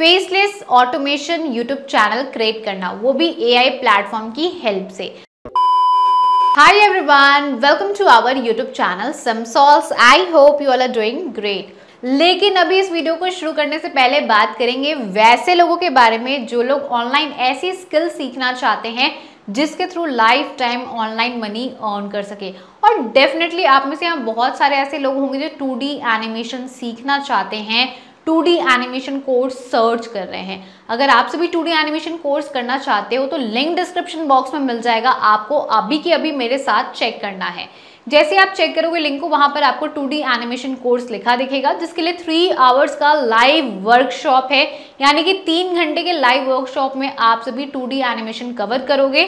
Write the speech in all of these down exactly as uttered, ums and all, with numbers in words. Faceless automation YouTube channel create करना, वो भी एआई प्लेटफॉर्म की हेल्प से। Hi everyone, welcome to our YouTube channel Samsols. I hope you all are doing great. लेकिन अभी इस वीडियो को शुरू करने से पहले बात करेंगे वैसे लोगों के बारे में जो लोग ऑनलाइन ऐसी स्किल सीखना चाहते हैं जिसके through life time online money earn कर सके। और डेफिनेटली आप में से यहाँ बहुत सारे ऐसे लोग होंगे जो टू डी एनिमेशन सीखना चाहते हैं, two D animation course search कर रहे हैं। अगर आपसे भी टू डी एनिमेशन कोर्स करना चाहते हो तो लिंक डिस्क्रिप्शन बॉक्स में मिल जाएगा, आपको अभी के अभी मेरे साथ चेक करना है। जैसे आप चेक करोगे लिंक को, वहां पर आपको टू डी एनिमेशन कोर्स लिखा दिखेगा, जिसके लिए थ्री आवर्स का लाइव वर्कशॉप है, यानी कि तीन घंटे के लाइव वर्कशॉप में आप सभी टू डी एनिमेशन कवर करोगे।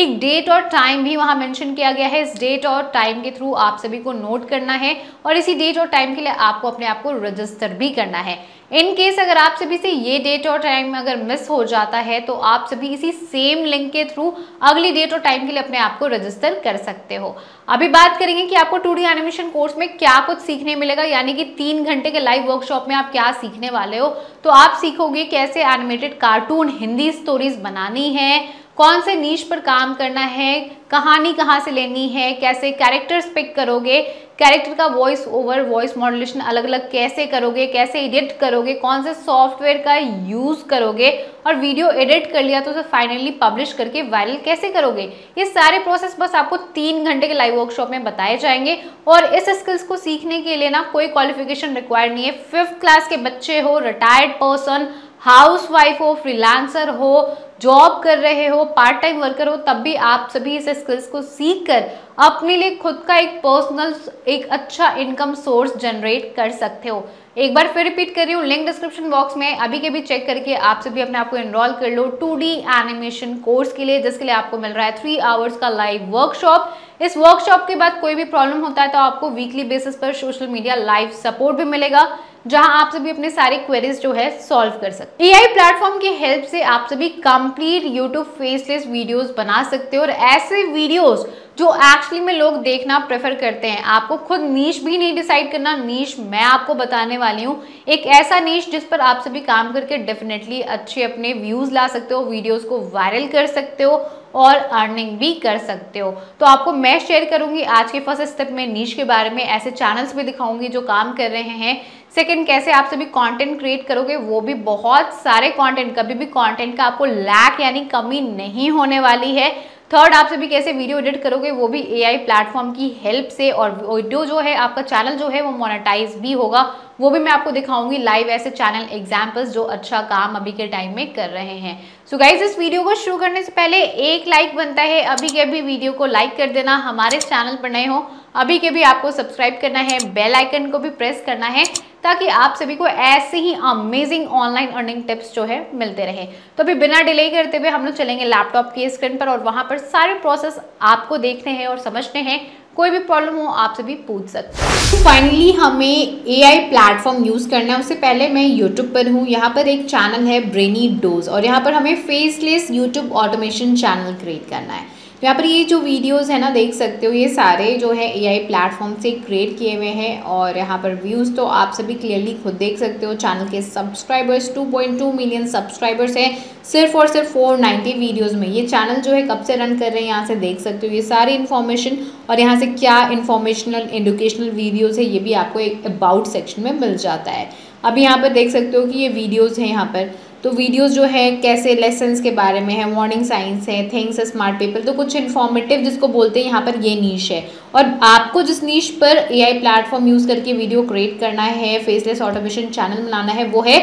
एक डेट और टाइम भी वहां मेंशन किया गया है, इस डेट और टाइम के थ्रू आप सभी को नोट करना है और इसी डेट और टाइम के लिए आपको अपने आप को रजिस्टर भी करना है। इन केस अगर आप सभी से ये डेट और टाइम अगर मिस हो जाता है तो आप सभी इसी सेम लिंक के थ्रू अगली डेट और टाइम के लिए अपने आप को रजिस्टर कर सकते हो। अभी बात करेंगे कि आपको टू डी एनिमेशन कोर्स में क्या कुछ सीखने मिलेगा, यानी कि तीन घंटे के लाइव वर्कशॉप में आप क्या सीखने वाले हो। तो आप सीखोगे कैसे एनिमेटेड कार्टून हिंदी स्टोरीज बनानी है, कौन से नीश पर काम करना है, कहानी कहाँ से लेनी है, कैसे कैरेक्टर्स पिक करोगे, कैरेक्टर का वॉइस ओवर, वॉइस मॉड्यूलेशन अलग अलग कैसे करोगे, कैसे एडिट करोगे, कौन से सॉफ्टवेयर का यूज़ करोगे और वीडियो एडिट कर लिया तो उसे फाइनली पब्लिश करके वायरल कैसे करोगे। ये सारे प्रोसेस बस आपको तीन घंटे के लाइव वर्कशॉप में बताए जाएंगे। और इस स्किल्स को सीखने के लिए ना कोई क्वालिफिकेशन रिक्वायर्ड नहीं है। फिफ्थ क्लास के बच्चे हो, रिटायर्ड पर्सन, हाउस वाइफ हो, फ्रीलांसर हो, जॉब कर रहे हो, पार्ट टाइम वर्कर हो, तब भी आप सभी इस स्किल्स को सीखकर अपने लिए खुद का एक पर्सनल एक अच्छा इनकम सोर्स जनरेट कर सकते हो। एक बार फिर रिपीट कर रही हूँ, लिंक डिस्क्रिप्शन बॉक्स में अभी के भी चेक करके आप सभी अपने आप को एनरोल कर लो टू डी एनिमेशन कोर्स के लिए, जिसके लिए आपको मिल रहा है थ्री आवर्स का लाइव वर्कशॉप। इस वर्कशॉप के बाद कोई भी प्रॉब्लम होता है तो आपको वीकली बेसिस पर सोशल मीडिया लाइव सपोर्ट भी मिलेगा, जहां आप सभी अपने सारे क्वेरीज जो है सॉल्व कर सकते हो। एआई प्लेटफॉर्म की हेल्प से आप सभी कंप्लीट यूट्यूब फेसलेस वीडियोस बना सकते हो, और ऐसे वीडियोस जो एक्चुअली में लोग देखना प्रेफर करते हैं। आपको खुद नीश भी नहीं डिसाइड करना, नीश मैं आपको बताने वाली हूँ, एक ऐसा नीश जिस पर आप सभी काम करके डेफिनेटली अच्छे अपने व्यूज़ ला सकते हो, वीडियोस को वायरल कर सकते हो और अर्निंग भी कर सकते हो। तो आपको मैं शेयर करूँगी आज के फर्स्ट स्टेप में नीश के बारे में, ऐसे चैनल्स भी दिखाऊंगी जो काम कर रहे हैं। सेकेंड, कैसे आप सभी कंटेंट क्रिएट करोगे, वो भी बहुत सारे कंटेंट, कभी भी कंटेंट का आपको लैक यानी कमी नहीं होने वाली है। थर्ड, आप सभी कैसे वीडियो एडिट करोगे, वो भी एआई प्लेटफॉर्म की हेल्प से, और वीडियो जो है आपका चैनल जो है वो मोनेटाइज भी होगा, वो भी मैं आपको दिखाऊंगी लाइव ऐसे चैनल एग्जांपल्स जो अच्छा काम अभी के टाइम में कर रहे हैं। सो गाइज, इस वीडियो को शुरू करने से पहले एक लाइक बनता है, अभी के अभी वीडियो को लाइक कर देना। हमारे चैनल पर नए हो अभी के भी आपको सब्सक्राइब करना है, बेल आइकन को भी प्रेस करना है, ताकि आप सभी को ऐसे ही अमेजिंग ऑनलाइन अर्निंग टिप्स जो है मिलते रहे। तो अभी बिना डिले करते हुए हम लोग चलेंगे लैपटॉप की स्क्रीन पर, और वहाँ पर सारे प्रोसेस आपको देखने हैं और समझने हैं। कोई भी प्रॉब्लम हो आप सभी पूछ सकते हो। तो फाइनली हमें एआई प्लेटफॉर्म यूज़ करना है। उससे पहले मैं यूट्यूब पर हूँ, यहाँ पर एक चैनल है ब्रेनी डोज, और यहाँ पर हमें faceless YouTube automation channel create करना है। यहाँ पर ये जो वीडियोस है ना देख सकते हो, ये सारे जो है एआई प्लेटफॉर्म से क्रिएट किए हुए हैं, और यहाँ पर व्यूज़ तो आप सभी क्लियरली खुद देख सकते हो। चैनल के subscribers two point two million subscribers हैं सिर्फ और सिर्फ फोर नाइन्टी वीडियोस में। ये चैनल जो है कब से रन कर रहे हैं यहाँ से देख सकते हो, ये सारी इन्फॉर्मेशन, और यहाँ से क्या इन्फॉर्मेशनल एजुकेशनल वीडियोज़ है ये भी आपको एक अबाउट सेक्शन में मिल जाता है। अब यहाँ पर देख सकते हो कि ये वीडियोज़ हैं, यहाँ पर तो वीडियोस जो है कैसे लेसन्स के बारे में है, मॉर्निंग साइंस है, थिंग्स स्मार्ट पीपल, तो कुछ इन्फॉर्मेटिव जिसको बोलते हैं यहाँ पर ये नीश है। और आपको जिस नीश पर एआई प्लेटफॉर्म यूज़ करके वीडियो क्रिएट करना है, फेसलेस ऑटोमेशन चैनल बनाना है, वो है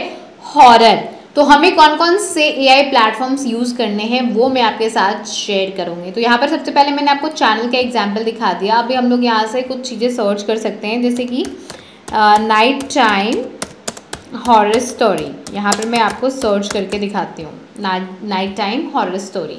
हॉरर। तो हमें कौन कौन से एआई प्लेटफॉर्म्स यूज़ करने हैं वो मैं आपके साथ शेयर करूँगी। तो यहाँ पर सबसे पहले मैंने आपको चैनल का एग्जाम्पल दिखा दिया। अभी हम लोग यहाँ से कुछ चीज़ें सर्च कर सकते हैं, जैसे कि नाइट टाइम हॉरर स्टोरी। यहाँ पर मैं आपको सर्च करके दिखाती हूँ, नाइट टाइम हॉरर स्टोरी,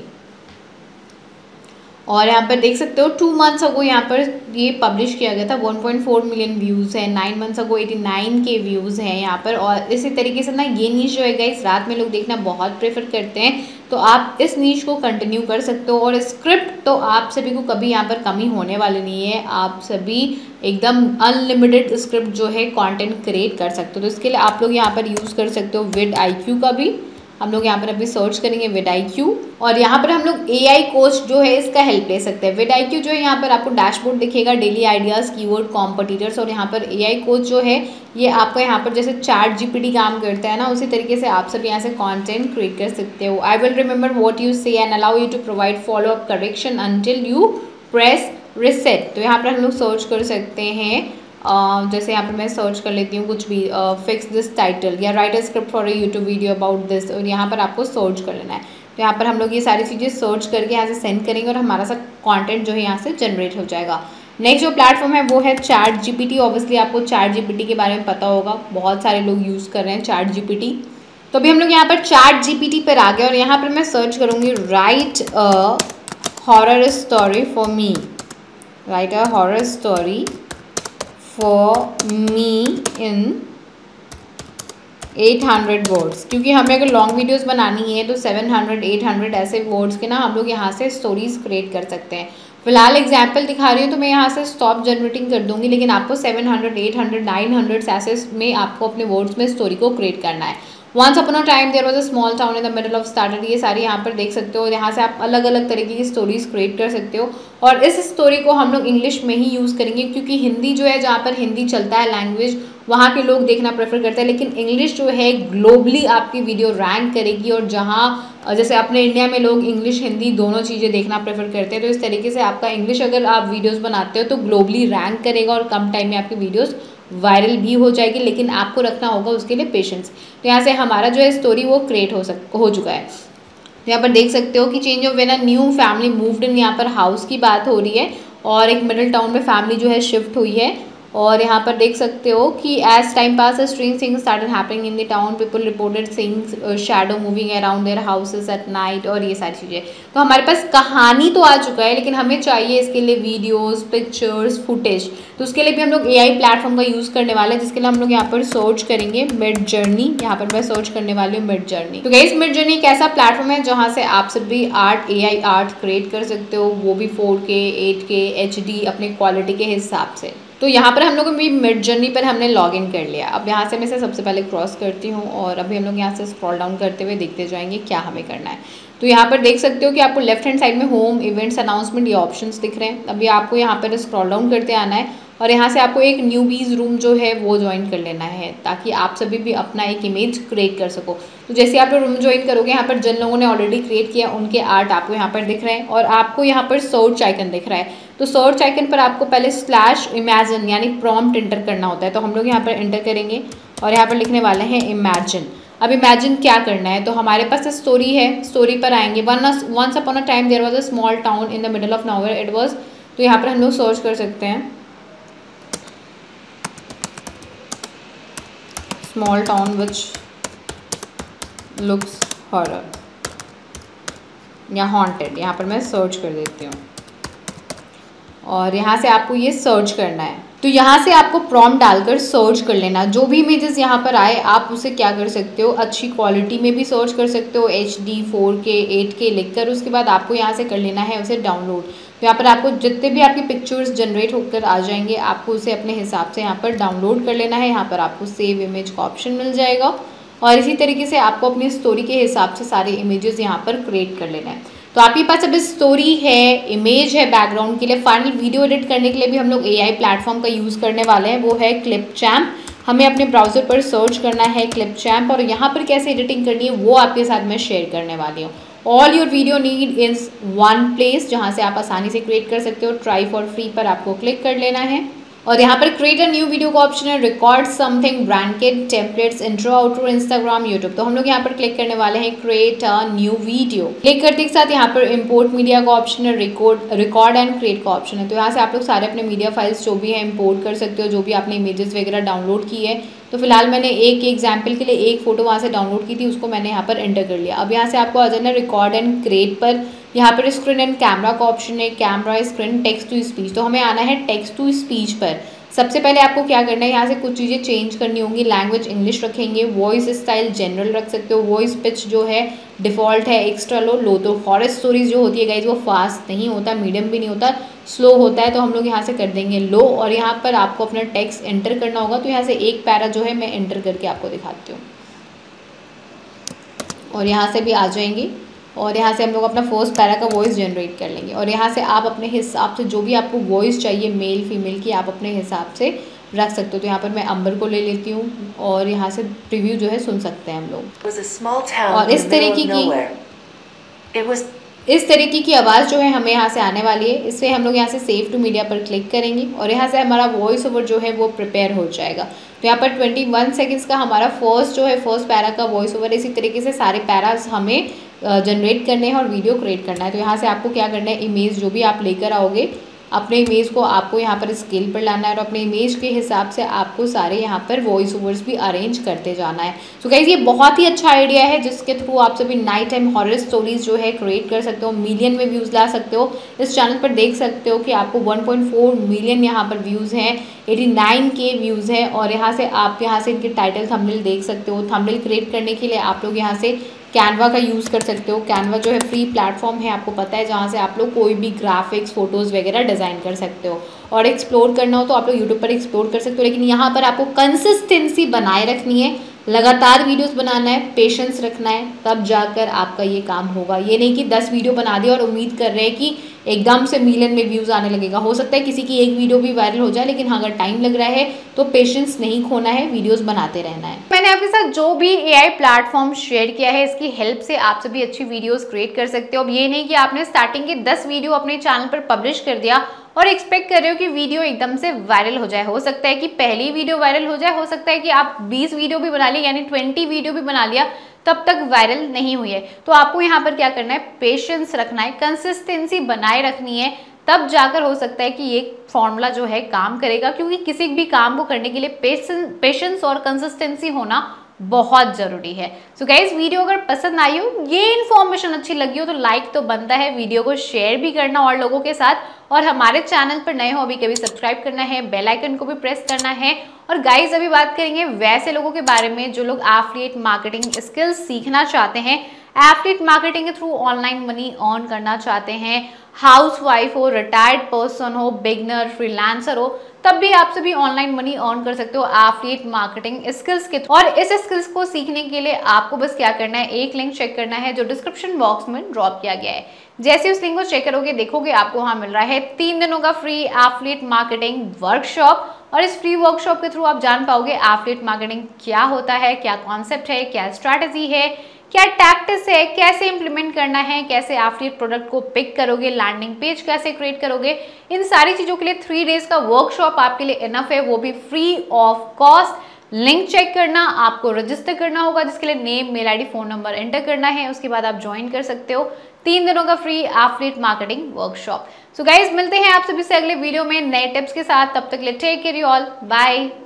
और यहाँ पर देख सकते हो टू मंथ्स अगो यहाँ पर ये पब्लिश किया गया था, one point four million views है। Nine months ago eighty nine K views हैं यहाँ पर। और इसी तरीके से ना ये नीश जो है गाइस रात में लोग देखना बहुत प्रेफर करते हैं, तो आप इस नीश को कंटिन्यू कर सकते हो। और स्क्रिप्ट तो आप सभी को कभी यहाँ पर कमी होने वाली नहीं है, आप सभी एकदम अनलिमिटेड स्क्रिप्ट जो है कंटेंट क्रिएट कर सकते हो। तो इसके लिए आप लोग यहाँ पर यूज़ कर सकते हो vidIQ का भी। हम लोग यहाँ पर अभी सर्च करेंगे vidIQ और यहाँ पर हम लोग A I कोच जो है इसका हेल्प ले सकते हैं। vidIQ जो है यहाँ पर आपको डैशबोर्ड दिखेगा, डेली आइडियाज़, कीवर्ड, कॉम्पिटिटर्स और यहाँ पर A I कोच जो है ये आपका यहाँ पर जैसे चैट जीपीटी काम करता है ना, उसी तरीके से आप सब यहाँ से कंटेंट क्रिएट कर सकते हो। I will remember what you say and allow you to provide follow up correction until you press reset. तो यहाँ पर हम लोग सर्च कर सकते हैं, Uh, जैसे यहाँ पर मैं सर्च कर लेती हूँ कुछ भी, फिक्स दिस टाइटल या write a script for a YouTube video about this, और यहाँ पर आपको सर्च कर लेना है। तो यहाँ पर हम लोग ये सारी चीज़ें सर्च करके यहाँ से सेंड करेंगे और हमारा सा कंटेंट जो है यहाँ से जनरेट हो जाएगा। नेक्स्ट जो प्लेटफॉर्म है वो है चैट जीपीटी। ऑब्वियसली आपको चैट जीपीटी के बारे में पता होगा, बहुत सारे लोग यूज़ कर रहे हैं चैट जीपीटी। तो अभी हम लोग यहाँ पर चैट जीपीटी पर आ गए और यहाँ पर मैं सर्च करूँगी write a horror story for me, write a horror story for me in eight hundred words, क्योंकि हमें अगर लॉन्ग वीडियोस बनानी है तो सेवन हंड्रेड एट हंड्रेड ऐसे वर्ड्स के ना हम लोग यहाँ से स्टोरीज क्रिएट कर सकते हैं। फिलहाल एग्जाम्पल दिखा रही हूँ तो मैं यहाँ से स्टॉप जनरेटिंग कर दूँगी, लेकिन आपको seven hundred eight hundred nine hundred ऐसे में आपको अपने वर्ड्स में स्टोरी को क्रिएट करना है। Once upon a time there was a small town in the middle of starter, ये सारी यहाँ पर देख सकते हो। यहाँ से आप अलग अलग तरीके की स्टोरीज क्रिएट कर सकते हो और इस स्टोरी को हम लोग इंग्लिश में ही यूज़ करेंगे, क्योंकि हिंदी जो है, जहाँ पर हिंदी चलता है लैंग्वेज, वहाँ के लोग देखना प्रेफर करते हैं, लेकिन इंग्लिश जो है ग्लोबली आपकी वीडियो रैंक करेगी। और जहाँ जैसे अपने इंडिया में लोग इंग्लिश हिंदी दोनों चीज़ें देखना प्रेफर करते हैं, तो इस तरीके से आपका इंग्लिश अगर आप वीडियोज़ बनाते हो तो ग्लोबली रैंक करेगा और कम टाइम में आपकी वीडियोज़ वायरल भी हो जाएगी, लेकिन आपको रखना होगा उसके लिए पेशेंस। तो यहाँ से हमारा जो है स्टोरी वो क्रिएट हो सक हो चुका है। यहाँ पर देख सकते हो कि change of when a new family moved in, यहाँ पर हाउस की बात हो रही है और एक मिडिल टाउन में फैमिली जो है शिफ्ट हुई है। और यहाँ पर देख सकते हो कि as time pass strange things started happening in the town, people reported seeing shadow moving around their houses at night और ये सारी चीज़ें। तो हमारे पास कहानी तो आ चुका है, लेकिन हमें चाहिए इसके लिए वीडियोस, पिक्चर्स, फुटेज। तो उसके लिए भी हम लोग एआई प्लेटफॉर्म का यूज़ करने वाले हैं, जिसके लिए हम लोग यहाँ पर सर्च करेंगे मिडजर्नी। यहाँ पर मैं सर्च करने वाली हूँ मिडजर्नी। तो गाइस मिडजर्नी एक ऐसा प्लेटफॉर्म है जहाँ से आप सब भी आर्ट, एआई आर्ट क्रिएट कर सकते हो, वो भी फोर के एट के एच डी अपने क्वालिटी के हिसाब से। तो यहाँ पर हम लोग भी मिडजर्नी पर हमने लॉगिन कर लिया। अब यहाँ से मैं से सबसे पहले क्रॉस करती हूँ और अभी हम लोग यहाँ से स्क्रॉल डाउन करते हुए देखते जाएंगे क्या हमें करना है। तो यहाँ पर देख सकते हो कि आपको लेफ्ट हैंड साइड में होम, इवेंट्स, अनाउंसमेंट, ये ऑप्शंस दिख रहे हैं। अभी आपको यहाँ पर स्क्रॉल डाउन करते आना है और यहाँ से आपको एक न्यूबीज़ रूम जो है वो ज्वाइन कर लेना है, ताकि आप सभी भी अपना एक इमेज क्रिएट कर सको। तो जैसे आप लोग रूम ज्वाइन करोगे, यहाँ पर जिन लोगों ने ऑलरेडी क्रिएट किया उनके आर्ट आपको यहाँ पर दिख रहे हैं और आपको यहाँ पर सर्च आइकन दिख रहा है। तो सर्च आइकन पर आपको पहले स्लैश इमेजिन यानी प्रॉम्प्ट इंटर करना होता है। तो हम लोग यहाँ पर इंटर करेंगे और यहाँ पर लिखने वाले हैं इमेजिन। अब इमेजिन क्या करना है, तो हमारे पास स्टोरी है, स्टोरी पर आएंगे। Once upon a time there was a small town in the middle of nowhere it was. तो यहाँ पर हम लोग सर्च कर सकते हैं small town which looks horror या हॉन्टेड। यहाँ पर मैं सर्च कर देती हूँ और यहाँ से आपको ये सर्च करना है। तो यहाँ से आपको प्रॉम्प्ट डालकर सर्च कर लेना, जो भी इमेजेस यहाँ पर आए आप उसे क्या कर सकते हो, अच्छी क्वालिटी में भी सर्च कर सकते हो, H D, four K, eight K लिख कर। उसके बाद आपको यहाँ से कर लेना है उसे डाउनलोड। तो यहाँ पर आपको जितने भी आपकी पिक्चर्स जनरेट होकर आ जाएंगे, आपको उसे अपने हिसाब से यहाँ पर डाउनलोड कर लेना है। यहाँ पर आपको सेव इमेज का ऑप्शन मिल जाएगा और इसी तरीके से आपको अपनी स्टोरी के हिसाब से सारे इमेजेस यहाँ पर क्रिएट कर लेना है। तो आपके पास अब स्टोरी है, इमेज है बैकग्राउंड के लिए। फाइनल वीडियो एडिट करने के लिए भी हम लोग एआई प्लेटफॉर्म का यूज़ करने वाले हैं, वो है क्लिपचैम्प। हमें अपने ब्राउज़र पर सर्च करना है क्लिपचैम्प और यहाँ पर कैसे एडिटिंग करनी है वो आपके साथ मैं शेयर करने वाली हूँ। All your video need is one place, जहाँ से आप आसानी से क्रिएट कर सकते हो। ट्राई फॉर फ्री पर आपको क्लिक कर लेना है और यहाँ पर क्रिएट अ न्यू वीडियो का ऑप्शन है, record something, ब्रांकेट, templates, intro, outro, Instagram, YouTube. तो हम लोग यहाँ पर क्लिक करने वाले हैं create a new video. Click करते के साथ यहाँ पर इंपोर्ट मीडिया का ऑप्शन है, रिकॉर्ड रिकॉर्ड एंड क्रिएट का ऑप्शन है। तो यहाँ से आप लोग सारे अपने मीडिया फाइल्स जो भी है इंपोर्ट कर सकते हो, जो भी आपने इमेजेस वगैरह डाउनलोड की है। तो फिलहाल मैंने एक एग्जाम्पल के लिए एक फ़ोटो वहाँ से डाउनलोड की थी, उसको मैंने यहाँ पर एंटर कर लिया। अब यहाँ से आपको आ जाना रिकॉर्ड एंड क्रिएट पर। यहाँ पर स्क्रीन एंड कैमरा का ऑप्शन है, camera, screen, text to speech. तो हमें आना है टेक्स्ट टू स्पीच पर। सबसे पहले आपको क्या करना है, यहाँ से कुछ चीज़ें चेंज करनी होंगी। लैंग्वेज इंग्लिश रखेंगे, वॉइस स्टाइल जनरल रख सकते हो, वॉइस पिच जो है डिफ़ॉल्ट है, एक्स्ट्रा लो लो। तो हॉरर स्टोरीज जो होती है गाइज वो फास्ट नहीं होता, मीडियम भी नहीं होता, स्लो होता है, तो हम लोग यहाँ से कर देंगे लो। और यहाँ पर आपको अपना टेक्स्ट एंटर करना होगा, तो यहाँ से एक पैरा जो है मैं एंटर करके आपको दिखाती हूँ। और यहाँ से भी आ जाएंगी और यहाँ से हम लोग अपना फर्स्ट पैरा का वॉइस जनरेट कर लेंगे। और यहाँ से आप अपने हिसाब से जो भी आपको वॉइस चाहिए मेल फीमेल की, आप अपने हिसाब से रख सकते हो। तो यहाँ पर मैं अंबर को ले लेती हूँ और यहाँ से प्रीव्यू जो है सुन सकते हैं हम लोग। और इस तरीके की इस तरीके की आवाज़ जो है हमें यहाँ से आने वाली है। इससे हम लोग यहाँ से सेव टू मीडिया पर क्लिक करेंगे और यहाँ से हमारा वॉइस ओवर जो है वो प्रिपेयर हो जाएगा। तो यहाँ पर इक्कीस सेकंड्स का हमारा फर्स्ट जो है फर्स्ट पैरा का वॉइस ओवर। इसी तरीके से सारे पैरास हमें जनरेट करने हैं और वीडियो क्रिएट करना है। तो यहाँ से आपको क्या करना है, इमेज जो भी आप लेकर आओगे अपने इमेज को आपको यहाँ पर स्केल पर लाना है और अपने इमेज के हिसाब से आपको सारे यहाँ पर वॉइस ओवर्स भी अरेंज करते जाना है। सो गाइस ये बहुत ही अच्छा आइडिया है जिसके थ्रू आप सभी नाइट टाइम हॉरर स्टोरीज जो है क्रिएट कर सकते हो, मिलियन में व्यूज़ ला सकते हो। इस चैनल पर देख सकते हो कि आपको वन पॉइंट फोर मिलियन यहाँ पर व्यूज़ हैं, एटी नाइन के व्यूज़ हैं। और यहाँ से आप यहाँ से इनके टाइटल थंबनेल देख सकते हो। थंबनेल क्रिएट करने के लिए आप लोग यहाँ से कैनवा का यूज़ कर सकते हो। कैनवा जो है फ्री प्लेटफॉर्म है, आपको पता है, जहाँ से आप लोग कोई भी ग्राफिक्स फोटोज़ वगैरह डिज़ाइन कर सकते हो। और एक्सप्लोर करना हो तो आप लोग यूट्यूब पर एक्सप्लोर कर सकते हो, लेकिन यहाँ पर आपको कंसिस्टेंसी बनाए रखनी है, लगातार वीडियोस बनाना है, पेशेंस रखना है, तब जाकर आपका ये काम होगा। ये नहीं कि दस वीडियो बना दिए और उम्मीद कर रहे हैं कि एकदम से मिलियन में व्यूज़ आने लगेगा। हो सकता है किसी की एक वीडियो भी वायरल हो जाए, लेकिन अगर टाइम लग रहा है तो पेशेंस नहीं खोना है, वीडियोस बनाते रहना है। मैंने आपके साथ जो भी एआई प्लेटफॉर्म शेयर किया है, इसकी हेल्प से आप सभी अच्छी वीडियोस क्रिएट कर सकते हो। अब ये नहीं कि आपने स्टार्टिंग के दस वीडियो अपने चैनल पर पब्लिश कर दिया और एक्सपेक्ट कर रहे हो कि वीडियो एकदम से वायरल हो जाए। हो सकता है कि पहली वीडियो वायरल हो जाए, हो सकता है कि आप बीस वीडियो भी बना लिए, यानी ट्वेंटी वीडियो भी बना लिया, तब तक वायरल नहीं हुई है। तो आपको यहाँ पर क्या करना है, पेशेंस रखना है, कंसिस्टेंसी बनाए रखनी है, तब जाकर हो सकता है कि ये फॉर्मूला जो है काम करेगा। क्योंकि किसी भी काम को करने के लिए पेशेंस पेशेंस और कंसिस्टेंसी होना बहुत ज़रूरी है। सो so गाइज, वीडियो अगर पसंद आई हो, ये इन्फॉर्मेशन अच्छी लगी हो तो लाइक तो बनता है, वीडियो को शेयर भी करना और लोगों के साथ। और हमारे चैनल पर नए हो अभी कभी सब्सक्राइब करना है, बेल आइकन को भी प्रेस करना है। और गाइज, अभी बात करेंगे वैसे लोगों के बारे में जो लोग एफिलिएट मार्केटिंग स्किल्स सीखना चाहते हैं, एफिलिएट मार्केटिंग के थ्रू ऑनलाइन मनी अर्न करना चाहते हैं। हाउस वाइफ हो, रिटायर्ड पर्सन हो, बिगनर, फ्रीलांसर हो, तब भी आप सभी ऑनलाइन मनी अर्न कर सकते हो एफिलिएट मार्केटिंग स्किल्स के। और इस स्किल्स को सीखने के लिए आपको बस क्या करना है, एक लिंक चेक करना है जो डिस्क्रिप्शन बॉक्स में ड्रॉप किया गया है। जैसे उस लिंक को चेक करोगे, देखोगे आपको वहाँ मिल रहा है तीन दिनों का फ्री एफिलिएट मार्केटिंग वर्कशॉप। और इस फ्री वर्कशॉप के थ्रू आप जान पाओगे एफिलिएट मार्केटिंग क्या होता है, क्या कॉन्सेप्ट है, क्या स्ट्रैटेजी है, क्या टैक्टिक्स है, कैसे इंप्लीमेंट करना है, कैसे एफिलिएट प्रोडक्ट को पिक करोगे, लैंडिंग पेज कैसे क्रिएट करोगे। इन सारी चीज़ों के लिए थ्री डेज का वर्कशॉप आपके लिए इनफ है, वो भी free of cost. Link check करना, आपको रजिस्टर करना होगा, जिसके लिए name, mail ID, phone number enter करना है। उसके बाद आप ज्वाइन कर सकते हो तीन दिनों का free affiliate marketing workshop. So guys, मिलते हैं आप सभी से अगले वीडियो में नए टिप्स के साथ। तब तक ले take care you all, bye.